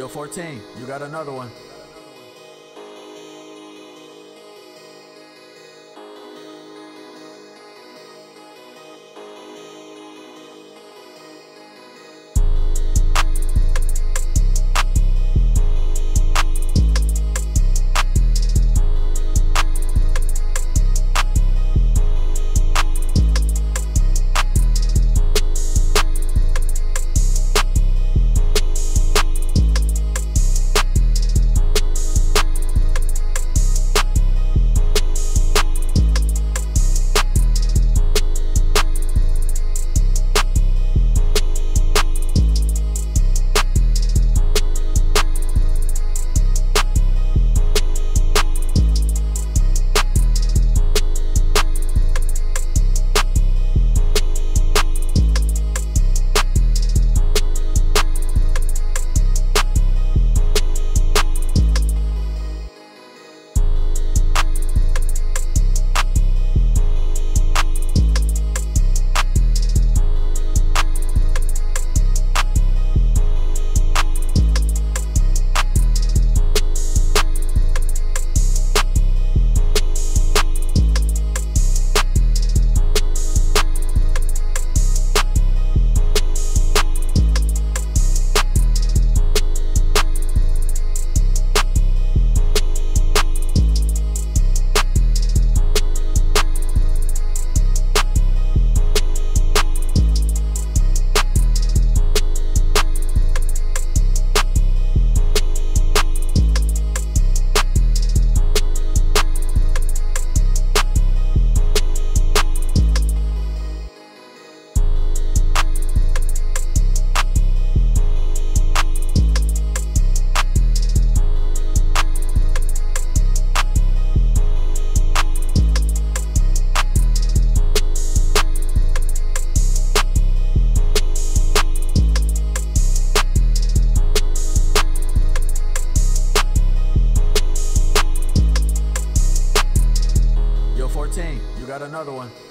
Yo, 14, you got another one. You got another one.